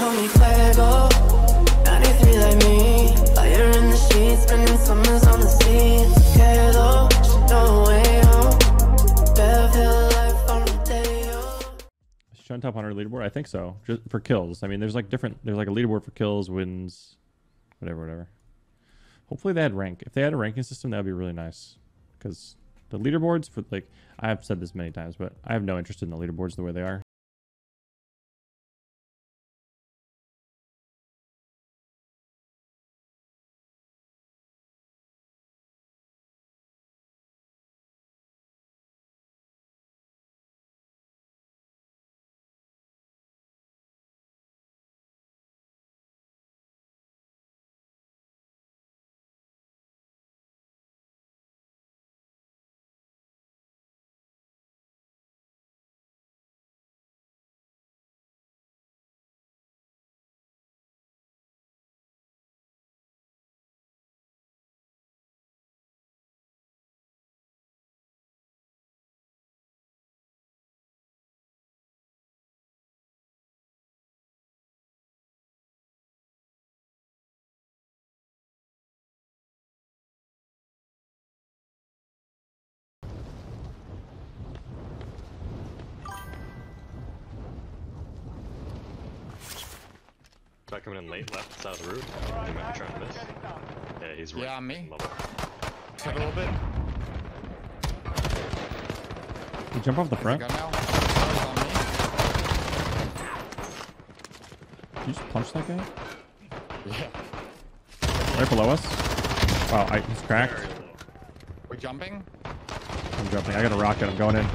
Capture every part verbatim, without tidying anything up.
call me Fuego. ninety-three like me, fire in the sheets, spending summers on the sea. Quedo, no way home. Bearfield life on the day. Is Chun top on her leaderboard? I think so. Just for kills. I mean, there's like different. There's like a leaderboard for kills, wins, whatever, whatever. Hopefully they had rank. If they had a ranking system, that would be really nice. Because the leaderboards for like, I've said this many times, but I have no interest in the leaderboards the way they are. Guy coming in late, left side of the roof. He might be trying to miss. Yeah, he's right. Yeah, on me. Took a little bit. You jump off the front. Did you just punch that guy? Yeah. Right below us. Wow, I, he's cracked. We're jumping. I'm jumping. I got a rocket. I'm going in.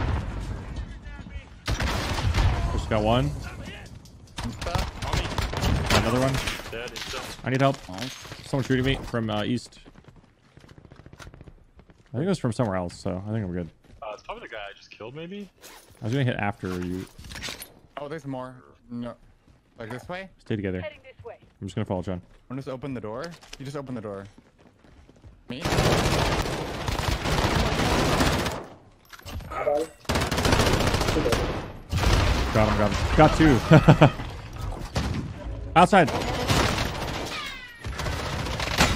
Just got one. Another one. Dead, I need help. Oh. Someone shooting me from uh, east. I think it was from somewhere else, so I think I'm good. Uh, it's probably the guy I just killed, maybe. I was gonna hit after you. Oh, there's more. No, like this way. Stay together. Heading this way. I'm just gonna follow John. I'm just open the door. You just open the door. Me. Got him. Got him. Got two. Outside.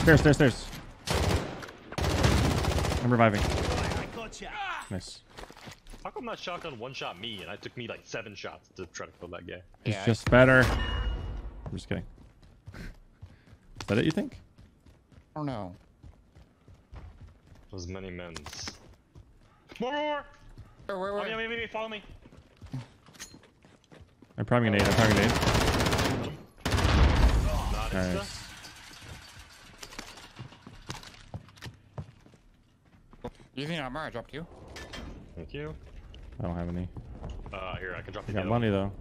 Stairs, stairs, stairs. I'm reviving. Nice. How come that shotgun one shot me and I took me like seven shots to try to kill that guy? He's yeah, just I... better. I'm just kidding. Is that it, you think? Or no. Those many men's. More, more, more. Where, where, where? Oh, yeah, wait, wait, wait, follow me. I'm priming an aid. I'm priming an aid. Nice. You think I'm I dropped you. Thank you. I don't have any. Uh, here I can drop you. Got money though.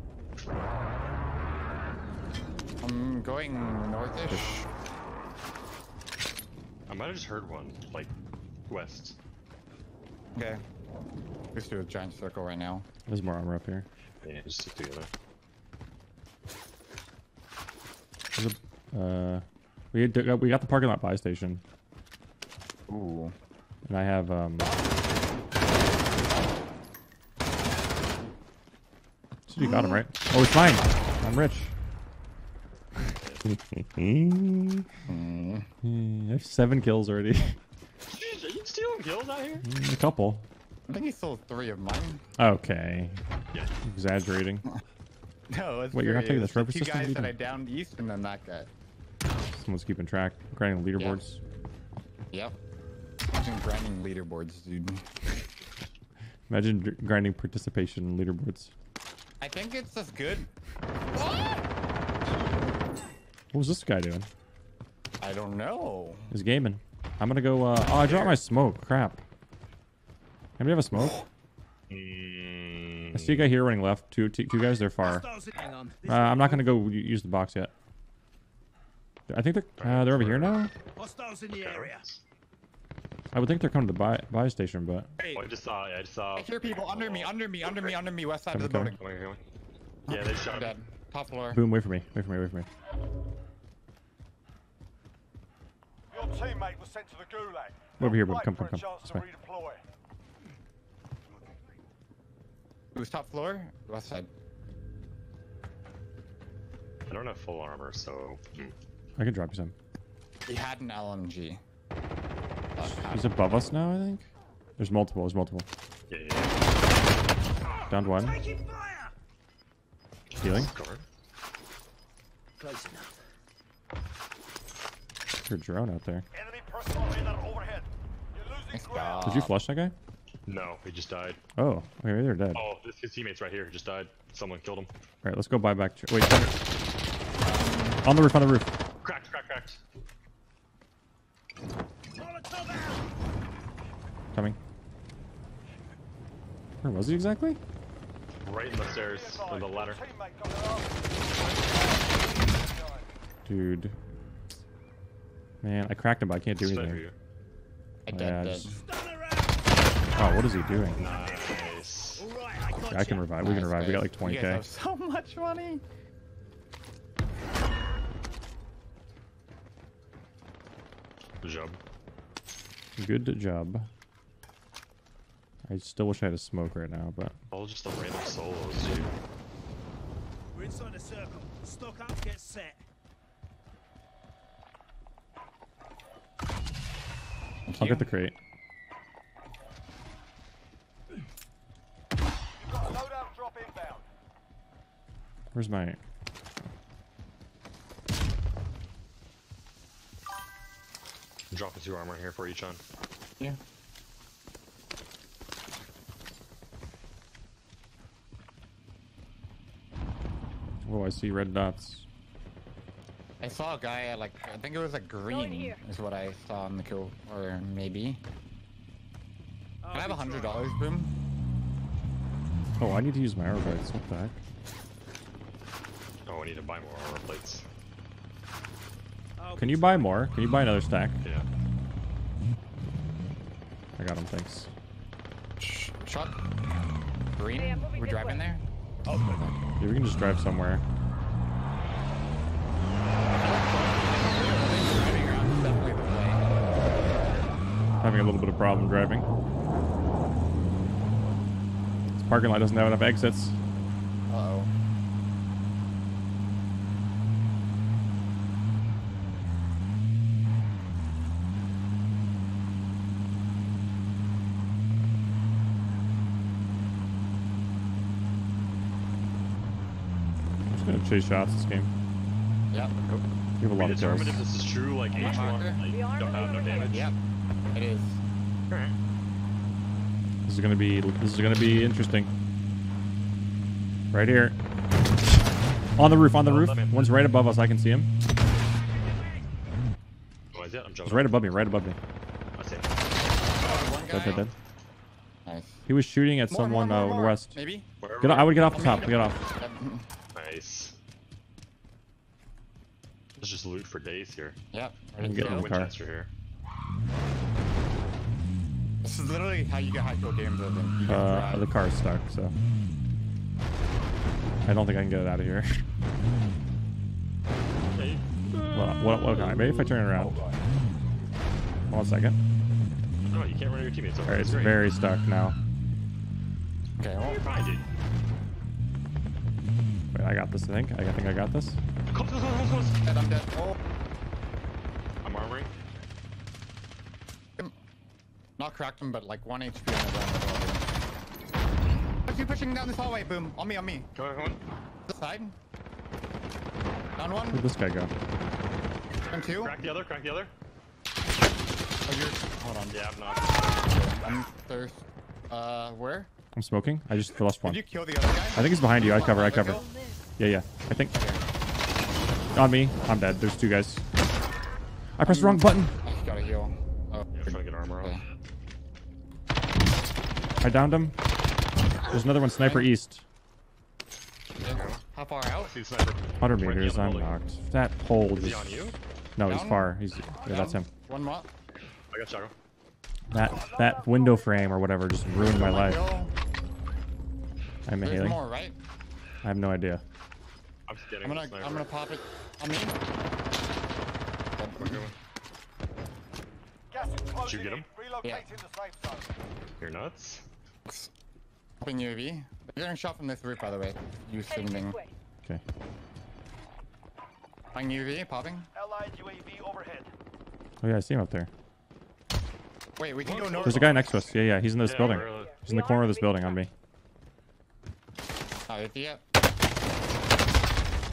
I'm going northish. I might have just heard one, like west. Okay. Let's do a giant circle right now. There's more armor up here. Yeah, just stick together. There's a Uh, we had, we got the parking lot buy station. Ooh. And I have um. So you got him right. Oh, it's mine. I'm rich. I have seven kills already. Jeez, are you stealing kills out here? A couple. I think he stole three of mine. Okay. Yeah. Exaggerating. No, it's wait, you're not taking this rubber system? Two guys that I downed east and then that guy. Someone's keeping track. Grinding leaderboards. Yep. yep. Imagine grinding leaderboards, dude. Imagine grinding participation in leaderboards. I think it's as good. What was this guy doing? I don't know. He's gaming. I'm gonna go. Uh, oh, I dropped my smoke. Crap. Anybody have a smoke? I see a guy here running left. Two, two, two guys, they're far. Uh, I'm not gonna go use the box yet. I think they're uh, they're over here now. Hostiles in the area. I would think they're coming to the buy, buy station, but oh, I just saw. I just saw. I hear people under me, under me, under me, under me. West side of the building. Yeah, they shot him. Top floor. Boom! Wait for me. Wait for me. Wait for me. Your teammate was sent to the gulag. Over here, boom! Come, come, come. This way. It was top floor, left side. I don't have full armor, so... I can drop you some. He had an L M G. He's above us now, I think. There's multiple, there's multiple. Yeah, yeah. Downed one. Healing. Close enough. There's your drone out there. Enemy personal radar overhead. You're losing ground. Did you flush that guy? No, he just died. Oh, okay, they're dead. Oh, this, his teammates right here just died. Someone killed him. Alright, let's go buy back. Wait, on the roof, on the roof. Cracked, cracked, cracked. Coming. Where was he exactly? Right in the stairs, on the ladder. Dude. Man, I cracked him, but I can't do anything. I dead yeah, just... Oh, what is he doing? Nice. Okay, I can revive. Nice, we can revive. Guys. We got like twenty K. You guys have so much money. Good job. Good job. I still wish I had a smoke right now, but... All just the random solos, dude. We're inside a circle. Stock up, get set. I'll get the crate. Where's my... I'm dropping two armor here for you, Chun. Yeah. Oh, I see red dots. I saw a guy at like, I think it was like green is what I saw on the kill, or maybe. Can I have a hundred dollars, Boom? Oh, I need to use my armor plates. What the heck? Oh, I need to buy more armor plates. Can you buy more? Can you buy another stack? Yeah. I got him, thanks. Shot. Green? Hey, we're driving there? Oh, okay. Yeah, we can just drive somewhere. Having a little bit of problem driving. This parking lot doesn't have enough exits. Uh-oh. I'm just gonna chase shots this game. Yep. Cool. You have a lot of cars. If this is true, like H one, like, don't have no damage. Yep. It is. Alright. This is gonna be this is gonna be interesting. Right here. On the roof, on the oh, roof. One's right above us, I can see him. Oh, is it? I'm jumping. He's right above me, right above me. I see him. Oh, one guy. Dead, dead, dead. Nice. He was shooting at more, someone more, more, uh, west. Maybe? Get off, I would get off the top, get off. Nice. Let's just loot for days here. Yep. I can get in the car. Here. This is literally how you get high kill games. I think. Uh, the car's stuck, so I don't think I can get it out of here. Hey. Well, what? What? Okay, maybe if I turn it around. Oh, one second. No, you can't run your teammates. Alright, it's great. Very stuck now. Okay, I won't find it. Wait, I got this. I think. I think I got this. Close, close, close, close. Dead, I'm dead. Oh. I'm armoring. Not cracked him, but like one H P on the ground. But you're pushing down this hallway, Boom. On me, on me. Go on, go on. This side. Down one. Where'd this guy go? Down two. Crack the other, crack the other. Oh, you're... Hold on. Yeah, I'm not. I'm thirst. Uh, where? I'm smoking. I just lost one. Did you kill the other guy? I think he's behind you. I cover, I cover. Yeah, yeah. I think. Okay. On me. I'm dead. There's two guys. I pressed um, the wrong button. I gotta heal. Oh, yeah, I'm trying to get armor on. I downed him. There's another one, sniper east. How far out? one hundred meters, I'm knocked. That hole is... Is he on you? No, down? He's far. He's... Yeah, that's him. One more. I got Choco. That, that window frame or whatever just ruined my life. I'm inhaling. There's more, right? I have no idea. I'm just getting I'm gonna, I'm gonna pop it. I'm in. Did you get him? Yeah. You're nuts. Open U A V. You're getting shot from this roof, by the way. You swimming. Okay. Bang U A V, popping. Allied U A V overhead. Oh yeah, I see him up there. Wait, we can go north. There's a guy next to us. Yeah, yeah, he's in this yeah, building. Really... He's in the corner of this building on me. Uh, yeah.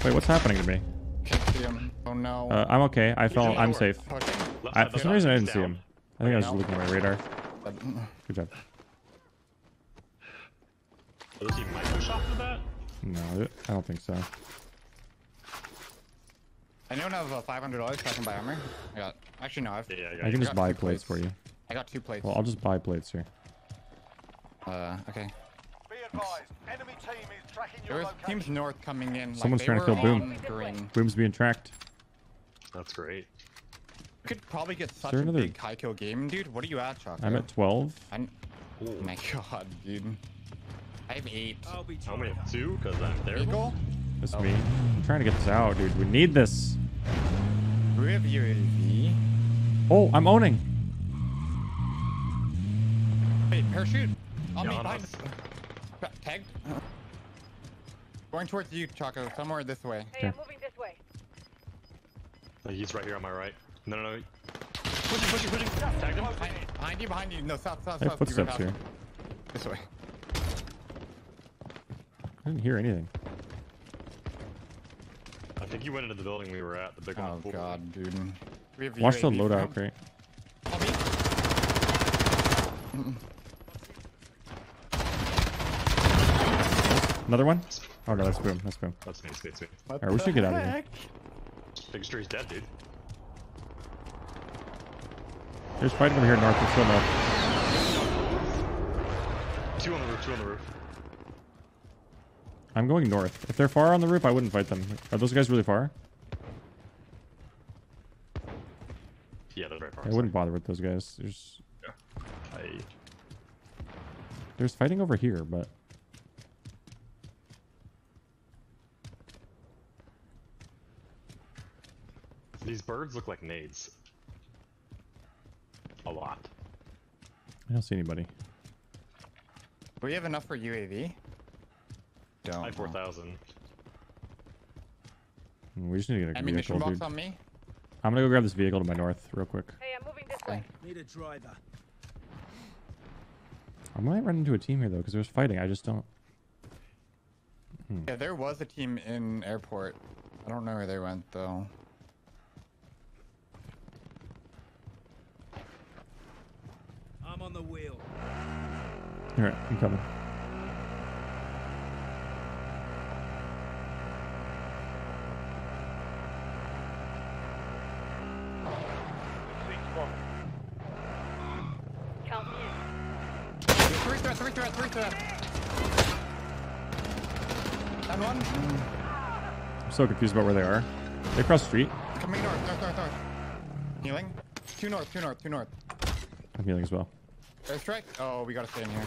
Wait, what's happening to me? Can't see him. Oh no. Uh, I'm okay. I fell. I'm safe. Okay. I, for some reason, I didn't see him. I think I was just looking at my radar. Good job. Does he micro shot for that? No, I don't think so. Anyone have uh, five hundred dollars so I can buy armor? I got. Actually, no. I've, yeah, I, got I can just I buy plates, plates for you. I got two plates. Well, I'll just buy plates here. Uh, okay. Be advised, enemy team is tracking your location. There was teams north coming in. Someone's like, trying to kill Boom. Green. Boom's being tracked. That's great. You could probably get such a another... big high kill game, dude. What are you at, Choco? I'm at twelve. I'm... Oh my god, dude. I have eight. How many? Two? Because I'm there. Eagle? That's oh. me. I'm trying to get this out, dude. We need this. We have U A V. Oh, I'm owning. Hey, parachute. I'll be behind us. Tagged. Going towards you, Choco. Somewhere this way. Hey, okay. I'm moving this way. Oh, he's right here on my right. No, no, no. Pushing, pushing, pushing. Tagged him. Behind, behind you, behind you. No, south, south, hey, south. Footsteps here. This way. I didn't hear anything. I think you went into the building we were at, the big one. Oh god, dude. We have watch the loadout crate. Another one? Oh no, that's Boom. That's Boom. That's me, that's me. Alright, we should get out of here. Big Street's dead, dude. There's fighting over here north. There's still north. Two on the roof, two on the roof. I'm going north. If they're far on the roof, I wouldn't fight them. Are those guys really far? Yeah, they're very far. I wouldn't bother with those guys. There's... Yeah. I... There's fighting over here, but... These birds look like nades. A lot. I don't see anybody. Do we have enough for U A V? High four thousand. We just need to get a vehicle, dude. On me. I'm gonna go grab this vehicle to my north real quick. Hey, I'm moving this way. Need a driver. I might run into a team here though, because there's fighting. I just don't. Hmm. Yeah, there was a team in airport. I don't know where they went though. I'm on the wheel. All right, I'm coming. Three threat, three threat. Down one. I'm so confused about where they are. They cross the street. Coming north, north, north, north. Healing. Two north, two north, two north. I'm healing as well. Airstrike? Oh, we gotta stay in here.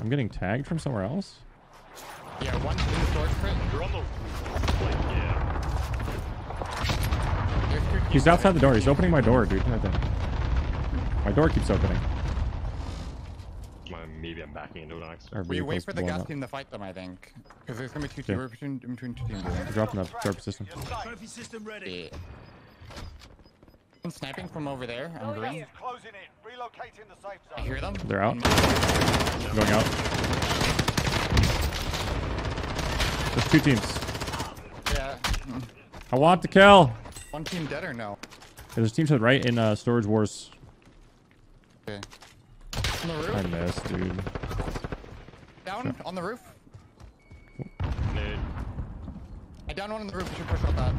I'm getting tagged from somewhere else? Yeah, one's in the storage pit. You're on the... Like, yeah. He's outside the door. He's opening my door, dude. I think. My door keeps opening. Maybe I'm backing into an X. We wait for the gas team to fight them, I think. Because there's going to be two yeah. teams between two teams. I'm dropping that trophy system. Trophy system ready. Yeah. I'm sniping from over there. I'm oh, green. Closing in. Relocating the safe zone. I hear them. They're out. Yeah. Going out. There's two teams. Yeah. I want to kill. One team dead or no? Yeah, there's teams to the right in uh, Storage Wars. Okay. On the roof? I missed, dude. Down on the roof. Nade. I down one on the roof. We should push on that.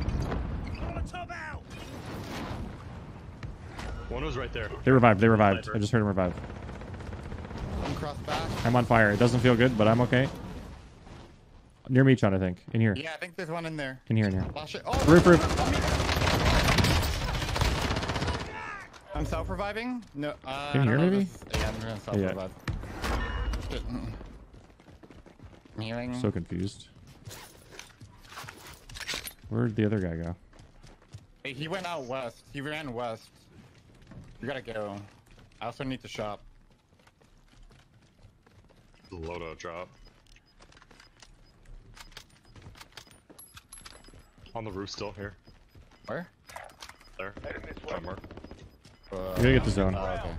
One was right there. They revived. They revived. I just heard him revive. I'm crossed back. I'm on fire. It doesn't feel good, but I'm okay. Near me, Chun, I think. In here. Yeah, I think there's one in there. In here, in here. Oh, roof, roof. I'm self reviving. No. Uh, Can you hear me? Yeah, yeah. I'm healing. So confused. Where'd the other guy go? Hey, he went out west. He ran west. You gotta go. I also need to shop. Loadout drop. On the roof still, here. Where? There. Somewhere. Uh, you gotta get the zone. Uh, okay.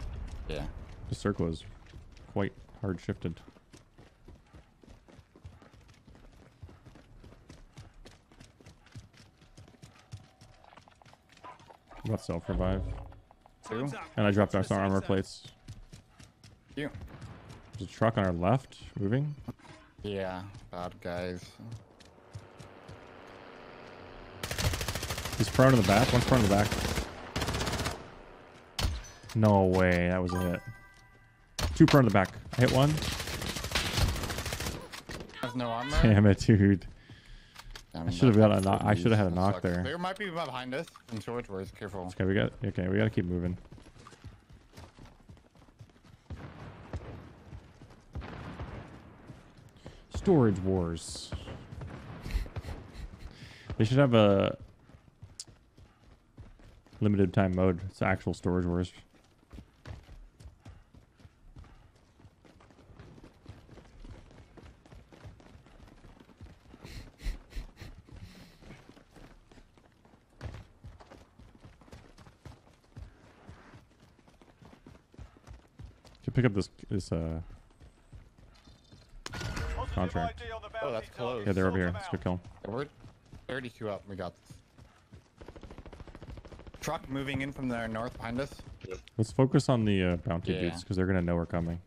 Yeah. The circle is quite hard shifted. Got self revive. Two. And I dropped our armor plates. You. There's a truck on our left moving. Yeah, bad guys. He's prone to the back. One's prone to the back. No way, that was a hit. Two prone to the back. I hit one. There's no armor. Damn it, dude. I should have got a knock. I should have had a knock there. There might be behind us. I'm sure it's worth. Careful. Okay, we got. Okay, we gotta keep moving. Storage wars. They should have a limited time mode. It's actual storage wars. Pick up this this uh contract. Oh, that's close. Yeah, they're over here. Let's go kill him. We're thirty-two up. We got this. Truck moving in from the north behind us. Yep. Let's focus on the uh, bounty yeah. dudes because they're gonna know we're coming.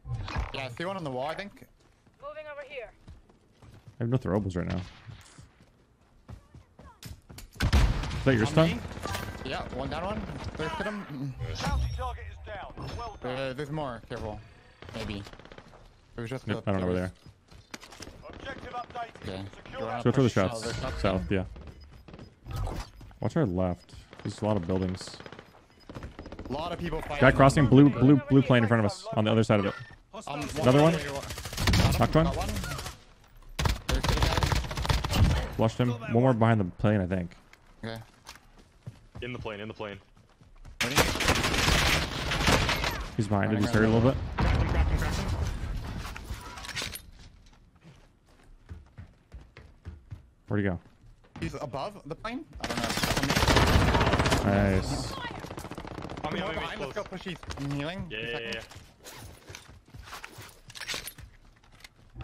Yeah, I see one on the wall. I think. Moving over here. I have no throwables right now. Is that your stun? Yeah, one down one. Thirst at him. Target is down. Well done. Uh, there's more. Careful. Maybe. It was just nope, I don't know where they are. Objective update. Okay. Let's go for the shots. Oh, south, yeah. Watch our left. There's a lot of buildings. A lot of people fighting. Guy crossing blue blue blue plane in front of us on the other side of it. Um, Another one. Knocked one. one. Flushed him. One more behind the plane, I think. Okay. In the plane, in the plane. Ready? He's behind. Did he hurt a little bit? Crack him, crack him, crack him. Where'd he go? He's above the plane? I don't know. Nice. On me, on me, let's go push. He's healing. Yeah, yeah,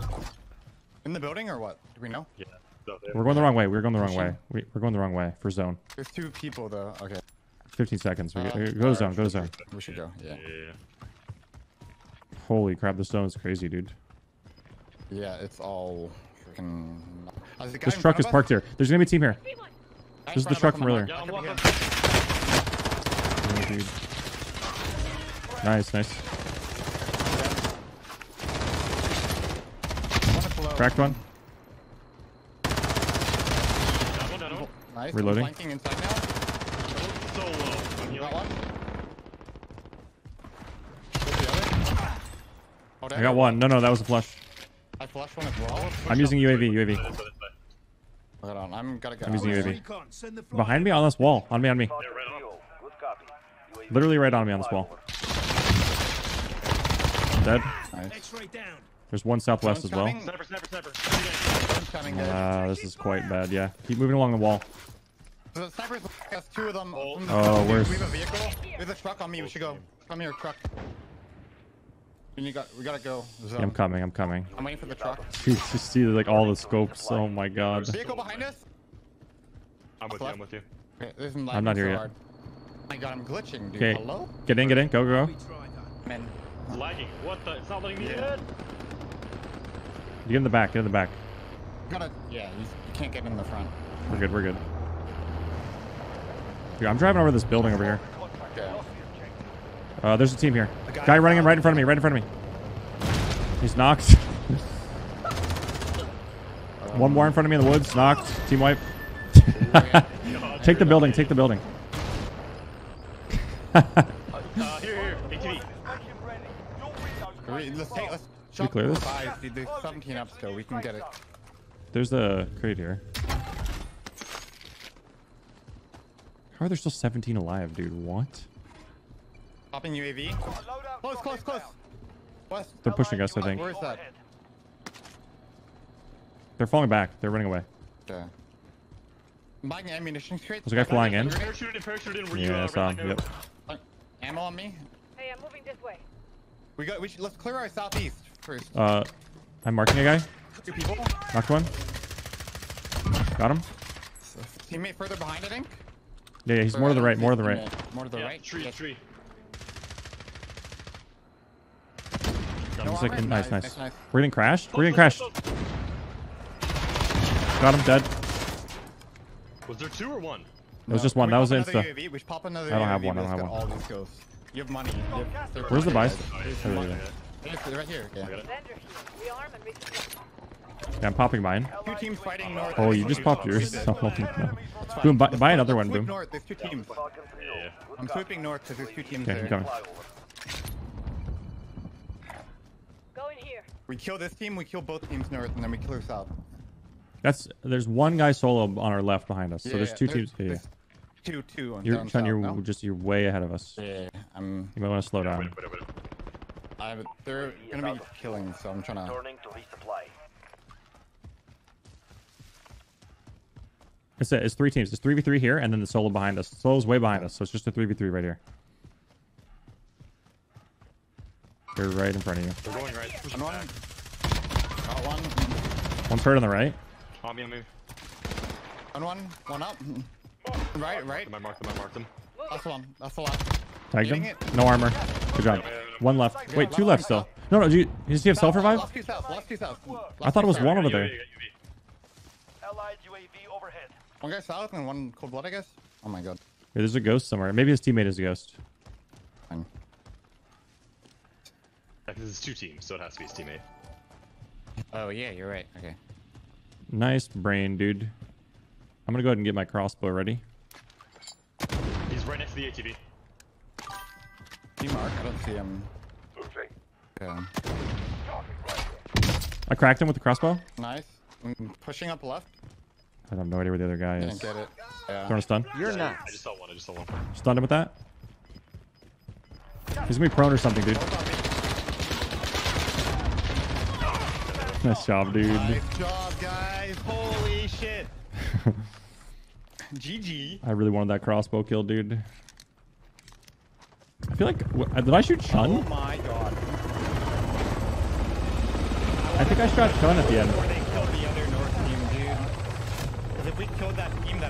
yeah. In the building or what? Do we know? Yeah. We're going the wrong way. We're going the wrong way. We're going the wrong way for zone. There's two people though. Okay. fifteen seconds. We uh, go, go to zone. Go to zone. We should go. Yeah. yeah. Holy crap! This zone is crazy, dude. Yeah, it's all freaking. Oh, this truck is parked here. There's gonna be a team here. This is the truck from earlier. Oh, nice, nice. Cracked one. Nice. Reloading. I'm flanking inside now. So low. I'm healing. Got one. Oh, I got one. No, no, that was a flush. I flushed one as well. I'm using U A V. U A V. Hold on, I'm gotta go. I'm using U A V. Behind me on this wall. On me, on me. Yeah, right on. Good copy. Literally right on me on this wall. Dead. Nice. There's one southwest as well. Sniper, sniper, sniper. Uh, this is quite bad, yeah. Keep moving along the wall. The snipers has two of them. Oh, oh where's... We have a vehicle. There's a truck on me. We should go. Come here, truck. We, got, we gotta go. Yeah, I'm coming, I'm coming. I'm waiting for the truck. You just see like all the scopes. Oh my god. There's a vehicle behind us. I'm with you, I'm with you. Okay, this is I'm not here so yet. Hard. Oh my god, I'm glitching, dude. Okay. Hello? Get in, get in. Go, go, go. Man. Lagging. What the? It's not letting me yeah. in. You get in the back, get in the back. Gotta, yeah, you can't get in the front. We're good, we're good. Dude, I'm driving over this building over here. Uh, there's a team here. Guy running in right in front of me, right in front of me. He's knocked. One more in front of me in the woods, knocked. Team wipe. Take the building, take the building. uh, here, here. A T V. Let's take, let's Should we clear this? There's seventeen up still, we can get it. There's a crate here. How are there still seventeen alive, dude? What? Popping U A V. Close, close, close. West. They're pushing us, I think. Where is that? They're falling back. They're running away. Okay. buying ammunition. There's a guy flying in. Parachute in, parachute in. Were yeah, I saw him. Yep. Ammo on me. Hey, I'm moving this way. We got. We should, let's clear our southeast first. Uh, I'm marking a guy. Two people. Knocked one. Got him. Teammate further behind, I think. Yeah, yeah he's further more to the right. More to the right. Yeah, more to the yeah, right. Tree, yeah. tree. No like a, nice, nice, nice, nice. We're getting crashed. We're getting crashed. Got him dead. Was there two or one? No, it was just one. That was the insta. U A V? We pop another I don't U A V. Have one. I don't have one. All these ghosts. You have money. You have Where's the buys? Oh, oh, yeah. yeah. Right here. Yeah. yeah, I'm popping mine. Two teams fighting north. Oh, you just popped yours. Oh, no. Boom, buy, buy another one, Boom. North. There's two teams. Yeah. I'm sweeping north because there's two teams okay, there. Coming. Go in here. We kill this team, we kill both teams north, and then we clear south. That's there's one guy solo on our left behind us. So yeah, there's two there's, teams. Yeah. There's two, two on you're, Chun, you're no? just you're way ahead of us. Yeah, I'm. You might want to slow down. Wait, wait, wait, wait. I, they're gonna be killing, so I'm trying to. to resupply. It's a, it's three teams. It's three v three here, and then the solo behind us. The solo's way behind us, so it's just a three v three right here. They're right in front of you. They're going right. I'm on. Got one. One's hurt on the right. On me, on me. On one, one up. Right, right. I marked them, I marked them. That's the one, that's the last. Tagged him. No armor. Good job. One left. Wait, two left still. No, no, do you, does he have self revive? Left two south, left two south. I thought it was one over there. Allied U A V overhead. One guy south and one cold blood, I guess. Oh my god. Yeah, there's a ghost somewhere. Maybe his teammate is a ghost. Fine. Yeah, because it's two teams, so it has to be his teammate. Oh yeah, you're right. Okay. Nice brain, dude. I'm gonna go ahead and get my crossbow ready. He's right next to the A T V. He mark. I don't see him. Okay. Yeah. I cracked him with the crossbow. Nice. I'm pushing up left. I have no idea where the other guy is. Didn't get it. Yeah. Throwing a stun. You're yeah, nuts. I just saw one. I just saw one. Stunned him with that. He's gonna be prone or something, dude. Nice job, dude. Nice job, guys. Holy shit. G G. I really wanted that crossbow kill, dude. I feel like... Did I shoot Chun? Oh, my God. I think I shot Chun at the end.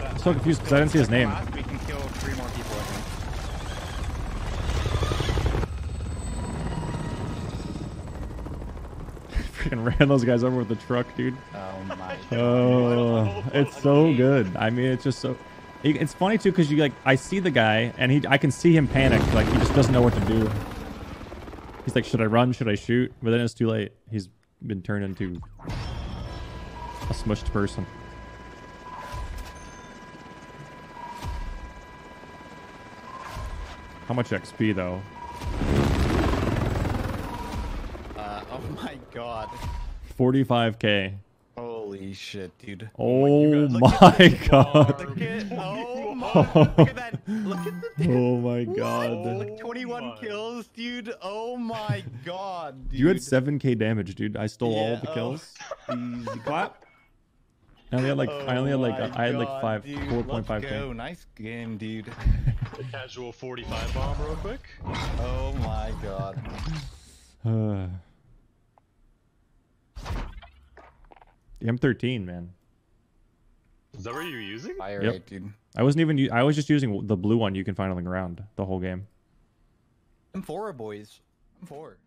I'm so confused because I didn't see his name. We can kill three more people, I think. Freaking ran those guys over with the truck, dude. Oh my god. Oh, it's so good. I mean, it's just so. It's funny too, cause you like I see the guy and he, I can see him panic. Like he just doesn't know what to do. He's like, should I run? Should I shoot? But then it's too late. He's been turned into a smushed person. How much X P though? Oh my god. forty-five K. Holy shit, dude. Oh my god. Oh my god. Oh my god. twenty-one kills, dude. Oh my god, dude. You had seven K damage, dude. I stole yeah, all the kills. Oh. Easy clap. I only had like oh I only had like god, I had like five dude. four point five K. Go. Nice game, dude. The casual forty-five bomb real quick. Oh my god. Uh The M thirteen, man. Is that what you were using? Fire yep. rate, dude. I wasn't even. I was just using the blue one you can find on the ground the whole game. M four boys. M four.